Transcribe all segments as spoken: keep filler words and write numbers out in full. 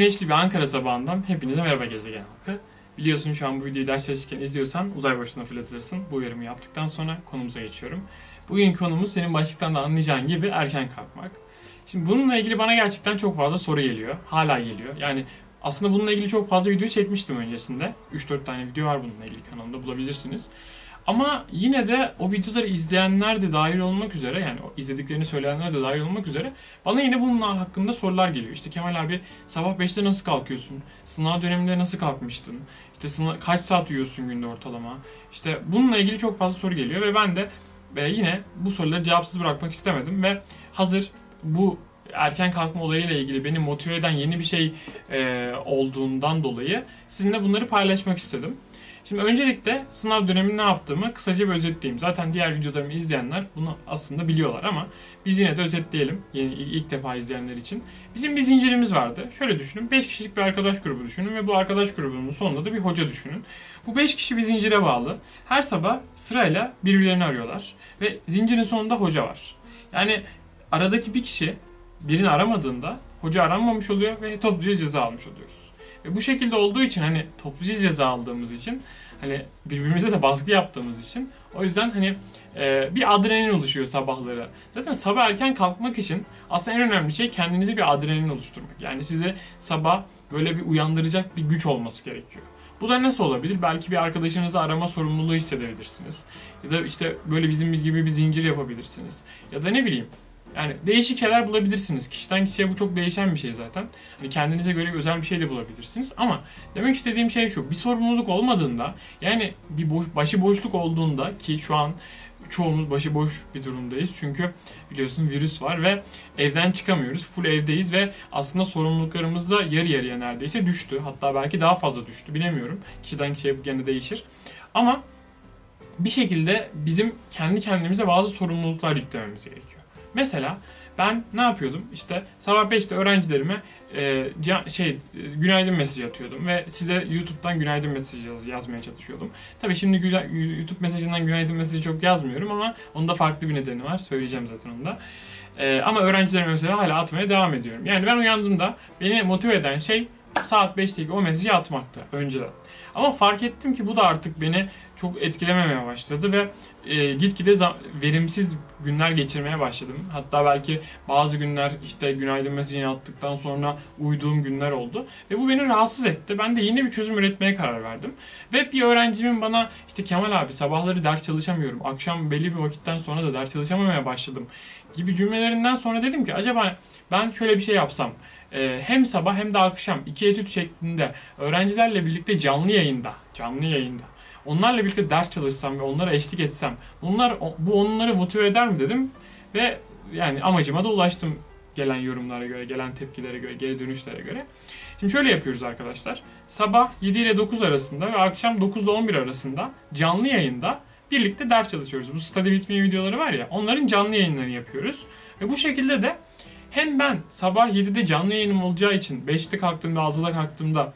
Güneşli bir Ankara sabahından hepinize merhaba gezegen halkı. Biliyorsun şu an bu videoyu ders çalışırken izliyorsan uzay boşluğuna fırlatılırsın. Bu uyarımı yaptıktan sonra konumuza geçiyorum. Bugün konumuz senin başlıktan da anlayacağın gibi erken kalkmak. Şimdi bununla ilgili bana gerçekten çok fazla soru geliyor. Hala geliyor. Yani aslında bununla ilgili çok fazla video çekmiştim öncesinde. üç dört tane video var bununla ilgili, kanalımda bulabilirsiniz. Ama yine de o videoları izleyenler de dahil olmak üzere, yani izlediklerini söyleyenler de dahil olmak üzere bana yine bununla hakkında sorular geliyor. İşte Kemal abi sabah beşte nasıl kalkıyorsun? Sınav döneminde nasıl kalkmıştın? İşte sınav, kaç saat uyuyorsun günde ortalama? İşte bununla ilgili çok fazla soru geliyor ve ben de yine bu soruları cevapsız bırakmak istemedim ve hazır bu erken kalkma olayıyla ilgili beni motive eden yeni bir şey olduğundan dolayı sizinle bunları paylaşmak istedim. Şimdi öncelikle sınav dönemini ne yaptığımı kısaca bir özetleyeyim. Zaten diğer videolarımı izleyenler bunu aslında biliyorlar ama biz yine de özetleyelim yeni, ilk defa izleyenler için. Bizim bir zincirimiz vardı. Şöyle düşünün, beş kişilik bir arkadaş grubu düşünün ve bu arkadaş grubunun sonunda da bir hoca düşünün. Bu beş kişi bir zincire bağlı. Her sabah sırayla birbirlerini arıyorlar ve zincirin sonunda hoca var. Yani aradaki bir kişi birini aramadığında hoca aranmamış oluyor ve topluca ceza almış oluyoruz. E bu şekilde olduğu için, hani topluca ceza aldığımız için, hani birbirimize de baskı yaptığımız için, o yüzden hani e, bir adrenalin oluşuyor sabahları. Zaten sabah erken kalkmak için aslında en önemli şey kendinize bir adrenalin oluşturmak. Yani size sabah böyle bir uyandıracak bir güç olması gerekiyor. Bu da nasıl olabilir? Belki bir arkadaşınızı arama sorumluluğu hissedebilirsiniz. Ya da işte böyle bizim gibi bir zincir yapabilirsiniz. Ya da ne bileyim. Yani değişik şeyler bulabilirsiniz. Kişiden kişiye bu çok değişen bir şey zaten. Hani kendinize göre özel bir şey de bulabilirsiniz. Ama demek istediğim şey şu. Bir sorumluluk olmadığında, yani bir boş, başıboşluk olduğunda, ki şu an çoğumuz başıboş bir durumdayız. Çünkü biliyorsun virüs var ve evden çıkamıyoruz. Full evdeyiz ve aslında sorumluluklarımız da yarı yarıya neredeyse düştü. Hatta belki daha fazla düştü. Bilemiyorum. Kişiden kişiye bu gene değişir. Ama bir şekilde bizim kendi kendimize bazı sorumluluklar yüklememiz gerekiyor. Mesela ben ne yapıyordum? İşte sabah beşte öğrencilerime e, can, şey günaydın mesajı atıyordum ve size YouTube'dan günaydın mesajı yaz, yazmaya çalışıyordum. Tabii şimdi güla, YouTube mesajından günaydın mesajı çok yazmıyorum ama onun da farklı bir nedeni var. Söyleyeceğim zaten onu da. E, ama öğrencilerime mesela hala atmaya devam ediyorum. Yani ben uyandığımda beni motive eden şey saat beşteki o mesajı atmaktı önceden. Ama fark ettim ki bu da artık beni çok etkilememeye başladı ve e, gitgide verimsiz günler geçirmeye başladım. Hatta belki bazı günler işte günaydın mesajını attıktan sonra uyuduğum günler oldu. Ve bu beni rahatsız etti. Ben de yeni bir çözüm üretmeye karar verdim. Ve bir öğrencimin bana işte Kemal abi sabahları ders çalışamıyorum, akşam belli bir vakitten sonra da ders çalışamamaya başladım gibi cümlelerinden sonra dedim ki acaba ben şöyle bir şey yapsam. Hem sabah hem de akşam iki etüt şeklinde öğrencilerle birlikte canlı yayında, canlı yayında onlarla birlikte ders çalışsam ve onlara eşlik etsem, bunlar bu onları motive eder mi dedim ve yani amacıma da ulaştım gelen yorumlara göre, gelen tepkilere göre, geri dönüşlere göre. Şimdi şöyle yapıyoruz arkadaşlar. Sabah yedi ile dokuz arasında ve akşam dokuz ile on bir arasında canlı yayında birlikte ders çalışıyoruz. Bu Study With Me videoları var ya, onların canlı yayınlarını yapıyoruz ve bu şekilde de hem ben sabah yedide canlı yayınım olacağı için beşte kalktığımda, altıda kalktığımda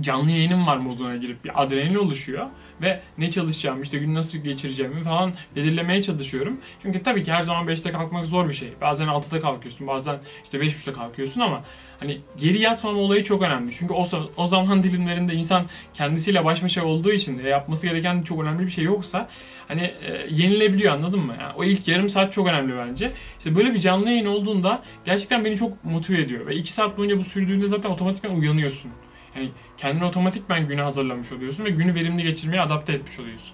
canlı yayınım var moduna girip bir adrenalin oluşuyor. Ve ne çalışacağım, işte günü nasıl geçireceğimi falan belirlemeye çalışıyorum. Çünkü tabii ki her zaman beşte kalkmak zor bir şey. Bazen altıda kalkıyorsun, bazen işte beş buçukta kalkıyorsun ama hani geri yatmama olayı çok önemli. Çünkü o, o zaman dilimlerinde insan kendisiyle baş başa olduğu için de yapması gereken çok önemli bir şey yoksa hani e, yenilebiliyor, anladın mı? Yani o ilk yarım saat çok önemli bence. İşte böyle bir canlı yayın olduğunda gerçekten beni çok motive ediyor. Ve iki saat boyunca bu sürdüğünde zaten otomatikman uyanıyorsun. Yani kendini otomatikman güne hazırlamış oluyorsun ve günü verimli geçirmeye adapte etmiş oluyorsun.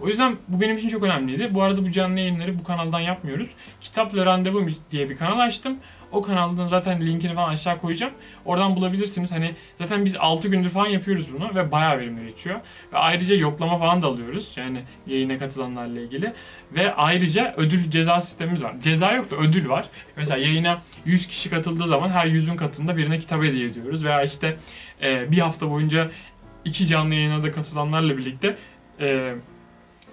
O yüzden bu benim için çok önemliydi. Bu arada bu canlı yayınları bu kanaldan yapmıyoruz. Kitapla Randevu diye bir kanal açtım. O kanaldan zaten linkini falan aşağı koyacağım. Oradan bulabilirsiniz. Hani zaten biz altı gündür falan yapıyoruz bunu ve bayağı verimli geçiyor. Ve ayrıca yoklama falan da alıyoruz. Yani yayına katılanlarla ilgili. Ve ayrıca ödül ceza sistemimiz var. Ceza yok da ödül var. Mesela yayına yüz kişi katıldığı zaman her yüzün katında birine kitap hediye ediyoruz. Veya işte e, bir hafta boyunca iki canlı yayına da katılanlarla birlikte e,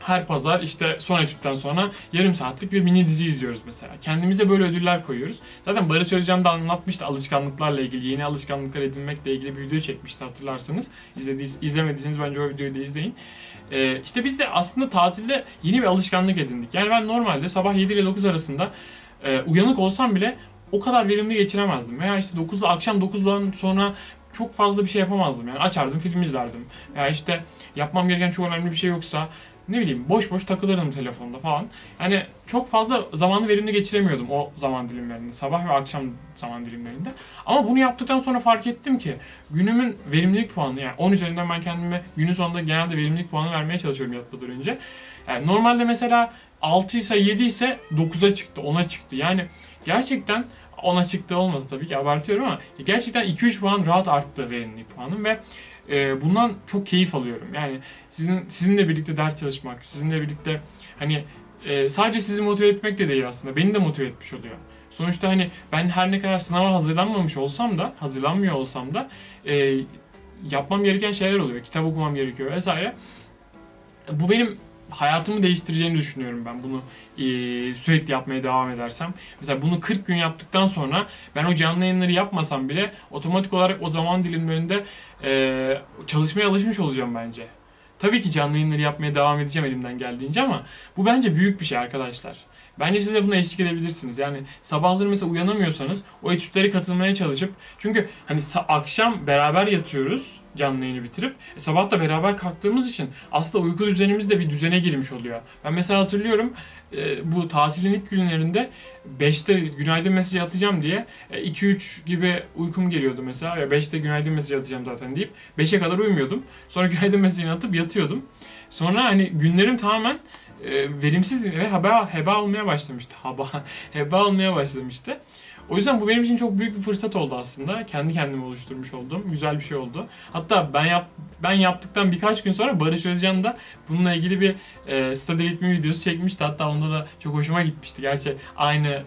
her pazar işte son etütten sonra yarım saatlik bir mini dizi izliyoruz mesela. Kendimize böyle ödüller koyuyoruz. Zaten Barış Özcan da anlatmıştı alışkanlıklarla ilgili, yeni alışkanlıklar edinmekle ilgili bir video çekmişti hatırlarsanız. İzlediğiniz, izlemediyseniz bence o videoyu da izleyin. Ee, işte biz de aslında tatilde yeni bir alışkanlık edindik. Yani ben normalde sabah yedi ile dokuz arasında e, uyanık olsam bile o kadar verimli geçiremezdim. Veya işte dokuzda, akşam dokuzdan sonra çok fazla bir şey yapamazdım. Yani açardım, film izlerdim. Veya işte yapmam gereken çok önemli bir şey yoksa ne bileyim boş boş takılırdım telefonda falan. Yani çok fazla zamanı verimli geçiremiyordum o zaman dilimlerinde. Sabah ve akşam zaman dilimlerinde. Ama bunu yaptıktan sonra fark ettim ki günümün verimlilik puanı, yani on üzerinden ben kendime günün sonunda genelde verimlilik puanı vermeye çalışıyorum yatmadan önce. Yani normalde mesela altı ise yedi ise dokuza çıktı, ona çıktı. Yani gerçekten ona çıktı olmadı tabii ki, abartıyorum ama gerçekten iki üç puan rahat arttı verimlilik puanım ve e, bundan çok keyif alıyorum. Yani sizin sizinle birlikte ders çalışmak, sizinle birlikte hani e, sadece sizi motive etmek de değil aslında, beni de motive etmiş oluyor. Sonuçta hani ben her ne kadar sınava hazırlanmamış olsam da, hazırlanmıyor olsam da e, yapmam gereken şeyler oluyor. Kitap okumam gerekiyor vesaire. Bu benim hayatımı değiştireceğini düşünüyorum ben bunu e, sürekli yapmaya devam edersem. Mesela bunu kırk gün yaptıktan sonra ben o canlı yayınları yapmasam bile otomatik olarak o zaman dilimlerinde e, çalışmaya alışmış olacağım bence. Tabii ki canlı yayınları yapmaya devam edeceğim elimden geldiğince ama bu bence büyük bir şey arkadaşlar. Bence siz de buna eşlik edebilirsiniz. Yani sabahları mesela uyanamıyorsanız o etütlere katılmaya çalışıp, çünkü hani akşam beraber yatıyoruz canlı yayını bitirip e, sabah da beraber kalktığımız için aslında uyku düzenimiz de bir düzene girmiş oluyor. Ben mesela hatırlıyorum e, bu tatilin ilk günlerinde beşte günaydın mesajı atacağım diye iki üç gibi uykum geliyordu mesela. Ya beşte günaydın mesajı atacağım zaten deyip beşe kadar uyumuyordum. Sonra günaydın mesajını atıp yatıyordum. Sonra hani günlerim tamamen verimsiz ve heba, heba olmaya başlamıştı. Haba, heba olmaya başlamıştı. O yüzden bu benim için çok büyük bir fırsat oldu aslında. Kendi kendime oluşturmuş oldum. Güzel bir şey oldu. Hatta ben yap, ben yaptıktan birkaç gün sonra Barış Özcan da bununla ilgili bir e, Study With Me videosu çekmişti. Hatta onda da çok hoşuma gitmişti. Gerçi aynı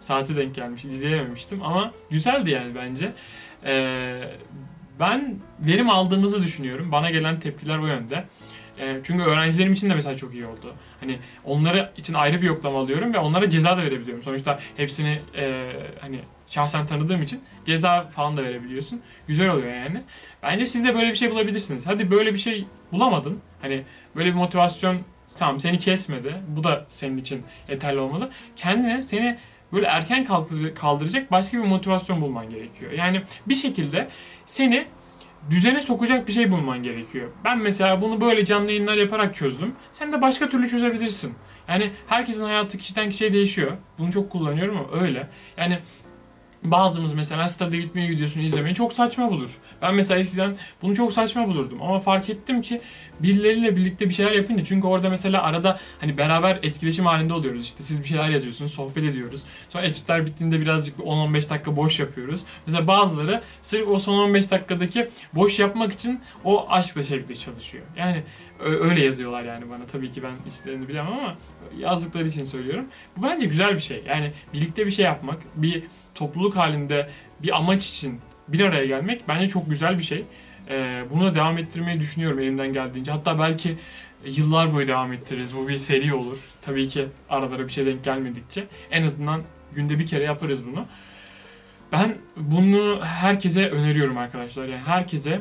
saate denk gelmiş. İzleyememiştim ama güzeldi yani bence. E, ben verim aldığımızı düşünüyorum. Bana gelen tepkiler o yönde. Çünkü öğrencilerim için de mesela çok iyi oldu. Hani onlara için ayrı bir yoklama alıyorum ve onlara ceza da verebiliyorum. Sonuçta hepsini e, hani şahsen tanıdığım için ceza falan da verebiliyorsun. Güzel oluyor yani. Bence siz de böyle bir şey bulabilirsiniz. Hadi böyle bir şey bulamadın. Hani böyle bir motivasyon tamam seni kesmedi. Bu da senin için yeterli olmalı. Kendine seni böyle erken kaldıracak başka bir motivasyon bulman gerekiyor. Yani bir şekilde seni düzene sokacak bir şey bulman gerekiyor. Ben mesela bunu böyle canlı yayınlar yaparak çözdüm. Sen de başka türlü çözebilirsin. Yani herkesin hayatı kişiden kişiye değişiyor. Bunu çok kullanıyorum ama öyle. Yani bazımız mesela Study With Me videosunu izlemeyi çok saçma bulur. Ben mesela eskiden bunu çok saçma bulurdum. Ama fark ettim ki birileriyle birlikte bir şeyler yapınca, çünkü orada mesela arada hani beraber etkileşim halinde oluyoruz. İşte siz bir şeyler yazıyorsunuz, sohbet ediyoruz. Sonra etütler bittiğinde birazcık on on beş dakika boş yapıyoruz. Mesela bazıları sırf o son on beş dakikadaki boş yapmak için o aşkla şekilde çalışıyor. Yani öyle yazıyorlar yani bana. Tabii ki ben içlerini bilemem ama yazdıkları için söylüyorum. Bu bence güzel bir şey. Yani birlikte bir şey yapmak, bir topluluk halinde bir amaç için bir araya gelmek bence çok güzel bir şey. Ee, bunu devam ettirmeyi düşünüyorum elimden geldiğince. Hatta belki yıllar boyu devam ettiririz. Bu bir seri olur. Tabii ki aralara bir şey denk gelmedikçe. En azından günde bir kere yaparız bunu. Ben bunu herkese öneriyorum arkadaşlar. Yani herkese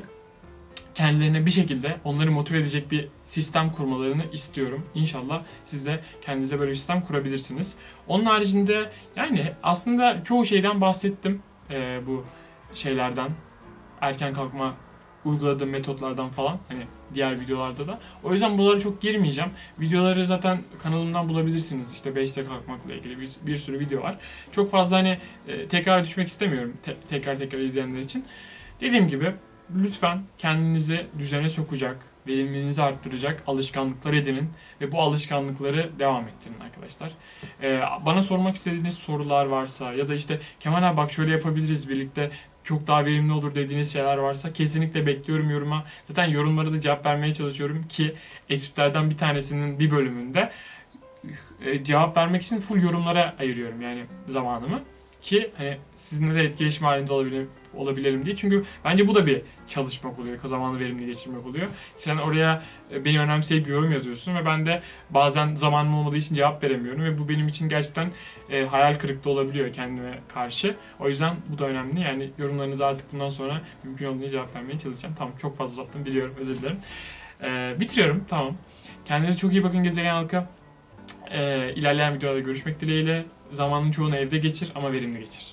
kendilerine bir şekilde onları motive edecek bir sistem kurmalarını istiyorum. İnşallah siz de kendinize böyle bir sistem kurabilirsiniz. Onun haricinde yani aslında çoğu şeyden bahsettim. Ee, bu şeylerden, erken kalkma uyguladığım metotlardan falan, hani diğer videolarda da. O yüzden buralara çok girmeyeceğim. Videoları zaten kanalımdan bulabilirsiniz. İşte beşte kalkmakla ilgili bir, bir sürü video var. Çok fazla hani e, tekrar düşmek istemiyorum. Te- tekrar tekrar izleyenler için. Dediğim gibi lütfen kendinizi düzene sokacak, verimliliğinizi arttıracak alışkanlıklar edinin ve bu alışkanlıkları devam ettirin arkadaşlar. Ee, bana sormak istediğiniz sorular varsa ya da işte Kemal abi bak şöyle yapabiliriz birlikte çok daha verimli olur dediğiniz şeyler varsa kesinlikle bekliyorum yoruma. Zaten yorumlara da cevap vermeye çalışıyorum ki etütlerden bir tanesinin bir bölümünde e, cevap vermek için full yorumlara ayırıyorum yani zamanımı. Ki hani sizinle de etkileşim halinde olabilelim, olabilelim diye. Çünkü bence bu da bir çalışmak oluyor. O zamanı verimli geçirmek oluyor. Sen oraya beni önemseyip yorum yazıyorsun ve ben de bazen zamanım olmadığı için cevap veremiyorum. Ve bu benim için gerçekten e, hayal kırıklığı olabiliyor kendime karşı. O yüzden bu da önemli. Yani yorumlarınızı artık bundan sonra mümkün olduğunca cevap vermeye çalışacağım. Tamam, çok fazla uzattım biliyorum, özür dilerim. E, bitiriyorum, tamam. Kendinize çok iyi bakın gezegen halka. E, ilerleyen videolarda görüşmek dileğiyle. Zamanın çoğunu evde geçir ama verimli geçir.